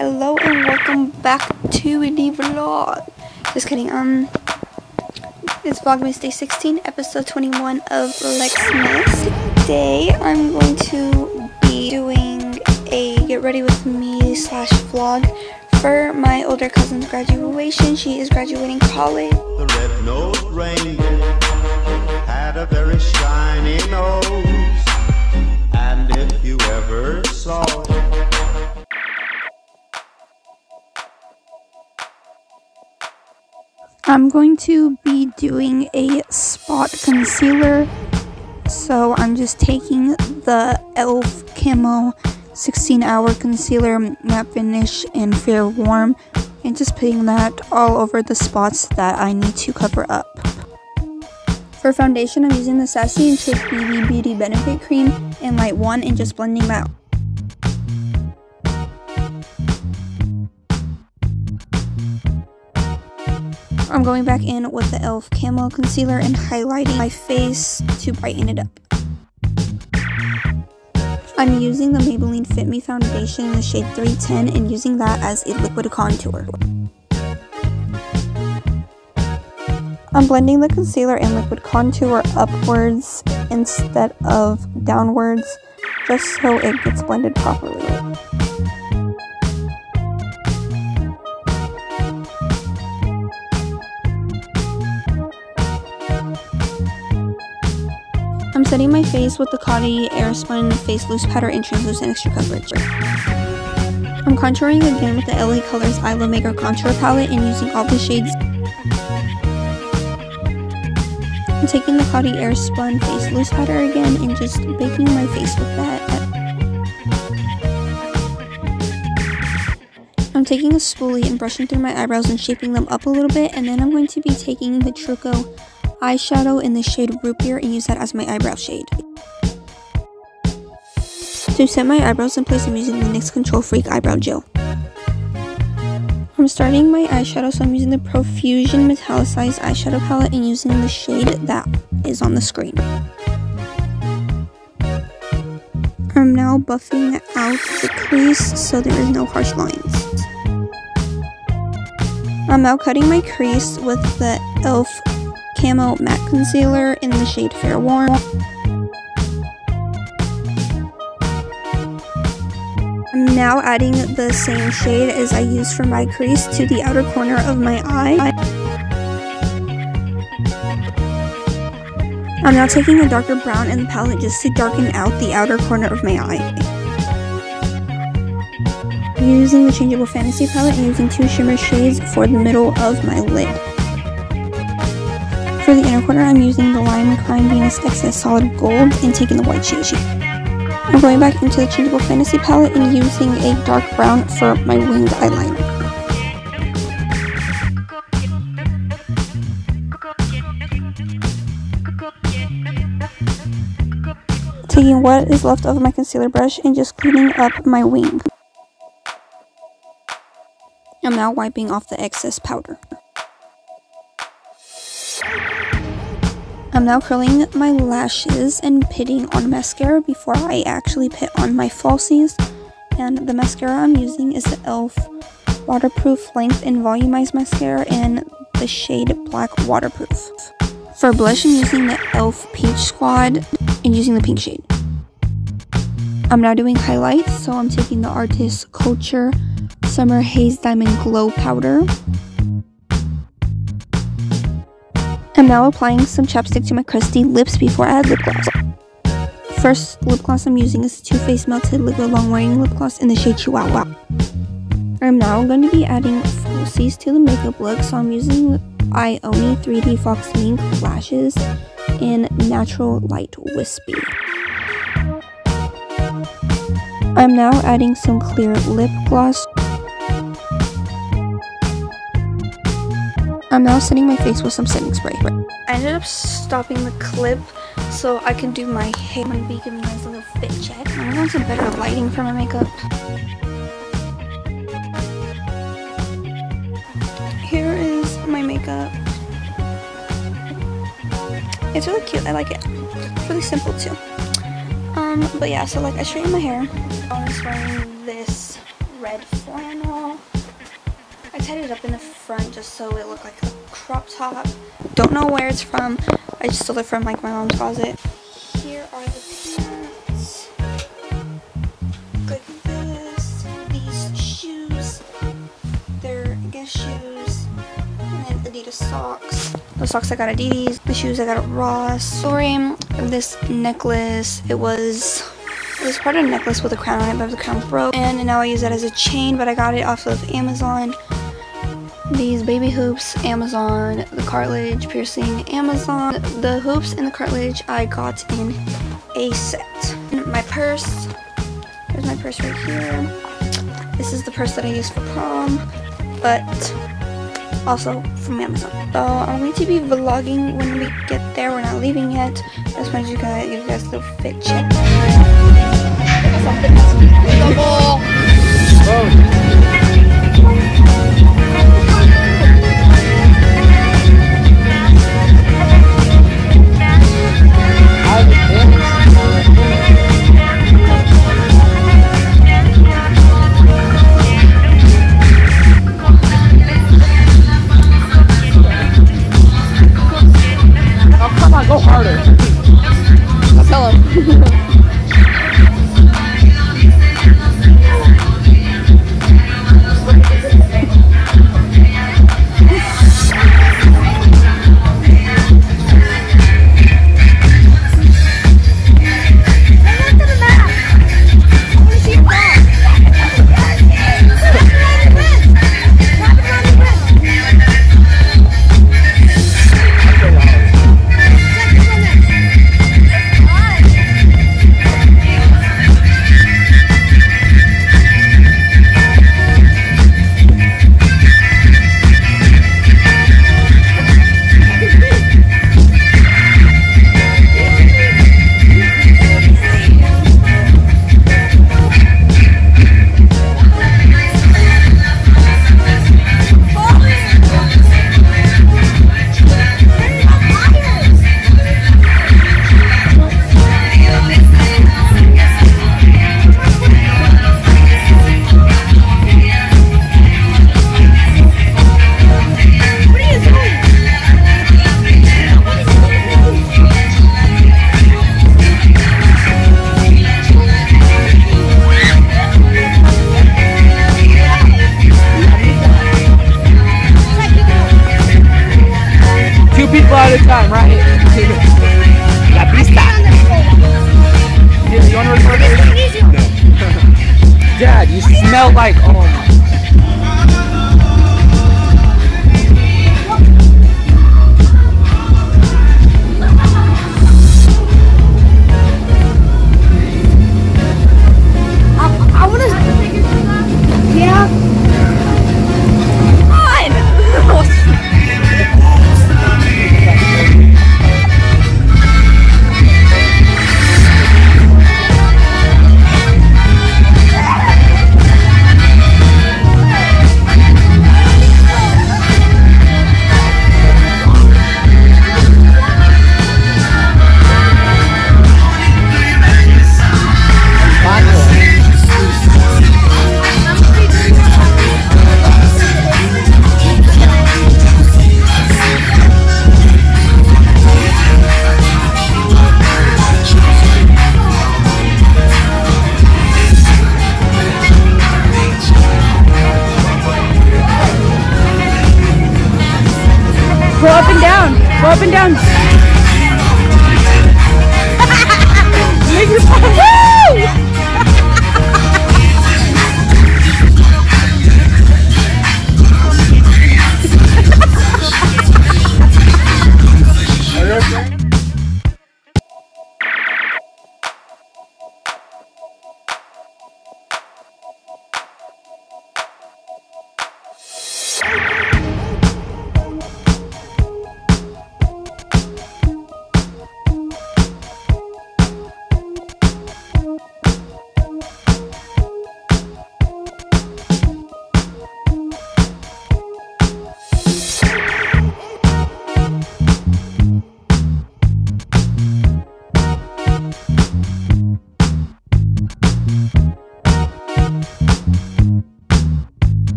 Hello and welcome back to the vlog. Just kidding. It's Vlogmas Day 16, Episode 21 of Lexmas. Today I'm going to be doing a get ready with me slash vlog for my older cousin's graduation. She is graduating college. The red-nosed reindeer had a very shiny nose, and if you ever saw it. I'm going to be doing a spot concealer, so I'm just taking the Elf Camo 16 Hour Concealer Matte Finish in Fair Warm and just putting that all over the spots that I need to cover up. For foundation, I'm using the Sassy and Chic BB Beauty Benefit Cream in Light 1 and just blending that. I'm going back in with the Elf Camo Concealer and highlighting my face to brighten it up. I'm using the Maybelline Fit Me Foundation in the shade 310 and using that as a liquid contour. I'm blending the concealer and liquid contour upwards instead of downwards, just so it gets blended properly. I'm setting my face with the Coty Airspun Face Loose Powder in Translucent Extra Coverage. I'm contouring again with the LA Colors Eyelow Maker Contour Palette and using all the shades. I'm taking the Coty Airspun Face Loose Powder again and just baking my face with that. I'm taking a spoolie and brushing through my eyebrows and shaping them up a little bit, and then I'm going to be taking the Truco eyeshadow in the shade Rupier and use that as my eyebrow shade. To set my eyebrows in place, I'm using the NYX Control Freak Eyebrow Gel. I'm starting my eyeshadow, so I'm using the Profusion Metallicized Eyeshadow Palette and using the shade that is on the screen. I'm now buffing out the crease so there is no harsh lines. I'm now cutting my crease with the Elf Camo Matte Concealer in the shade Fair Warm. I'm now adding the same shade as I used for my crease to the outer corner of my eye. I'm now taking a darker brown in the palette just to darken out the outer corner of my eye. I'm using the Changeable Fantasy palette and using two shimmer shades for the middle of my lid. For the inner corner, I'm using the Lime Crime Venus Excess Solid Gold and taking the white shade. I'm going back into the Changeable Fantasy palette and using a dark brown for my winged eyeliner. Taking what is left of my concealer brush and just cleaning up my wing. I'm now wiping off the excess powder. I'm now curling my lashes and pitting on mascara before I actually pit on my falsies, and the mascara I'm using is the Elf Waterproof Length and Volumized Mascara in the shade Black Waterproof. For blush, I'm using the Elf Peach Squad and using the pink shade. I'm now doing highlights, so I'm taking the Artist Culture Summer Haze Diamond Glow Powder. I'm now applying some chapstick to my crusty lips before I add lip gloss. First lip gloss I'm using is Too Faced Melted Liquid Long Wearing Lip Gloss in the shade Chihuahua. I'm now going to be adding falsies to the makeup look, so I'm using Ioni 3D Fox Mink Lashes in Natural Light Wispy. I'm now adding some clear lip gloss. I'm now setting my face with some setting spray. I ended up stopping the clip so I can do my hair. I'm gonna be giving you guys a little fit check. I want some better lighting for my makeup. Here is my makeup. It's really cute, I like it. It's really simple too. But yeah, so like I straightened my hair. I'm just wearing this red flannel. I tied it up in the front just so it looked like a crop top. Don't know where it's from. I just stole it from like my mom's closet. Here are the pants. Good this. These shoes. They're, I guess, shoes. And then Adidas socks. The socks I got at Adidas. The shoes I got at Ross. Sorry, this necklace. It was part of a necklace with a crown on it, but the crown broke. And now I use that as a chain, but I got it off of Amazon. These baby hoops, Amazon. The cartilage piercing, Amazon. The hoops and the cartilage I got in a set. And my purse. Here's my purse right here. This is the purse that I used for prom, but also from Amazon. So I'm going to be vlogging when we get there. We're not leaving yet. I just wanted you guys a little fit check. Oh, come on, go harder. I'll tell him.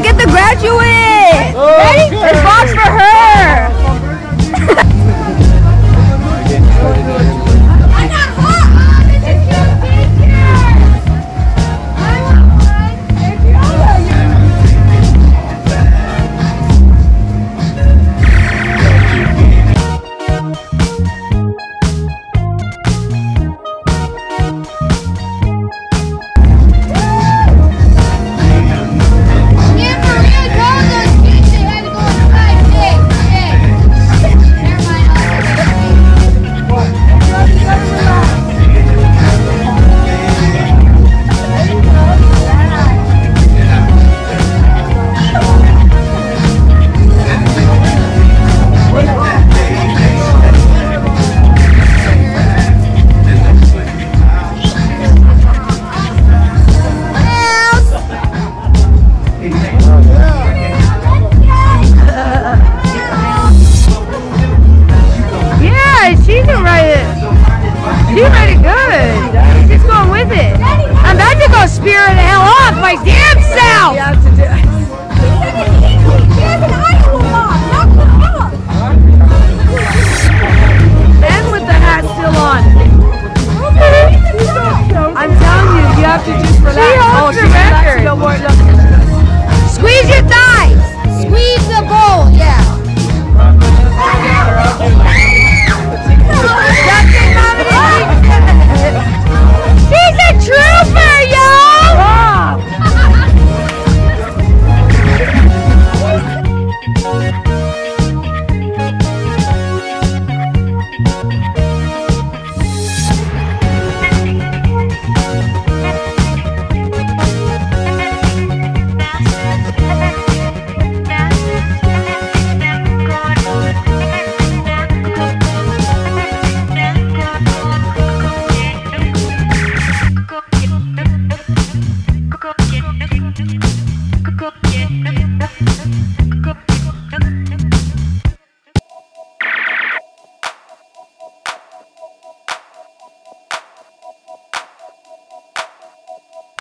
Look at the graduate! Oh, ready? Good. There's box for her!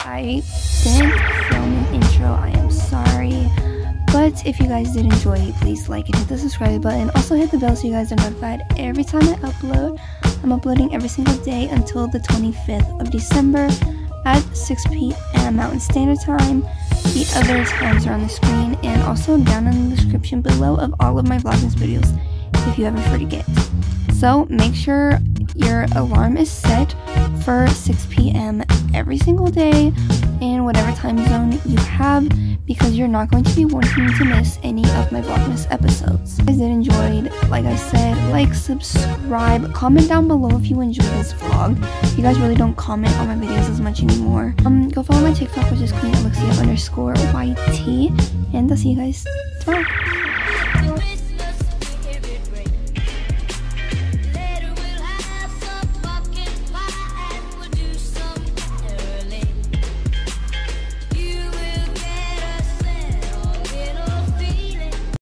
I didn't film an intro, I am sorry, but if you guys did enjoy, please like and hit the subscribe button. Also hit the bell so you guys are notified every time I upload. I'm uploading every single day until the 25th of December at 6 p.m. Mountain Standard Time. The other times are on the screen and also down in the description below of all of my Vlogmas videos if you ever forget. So make sure your alarm is set for 6 p.m. every single day in whatever time zone you have, because you're not going to be wanting to miss any of my Vlogmas episodes. If you guys did enjoy, like I said, like, subscribe, comment down below if you enjoyed this vlog. You guys really don't comment on my videos as much anymore. Go follow my TikTok, which is queenalexia_YT, and I'll see you guys tomorrow.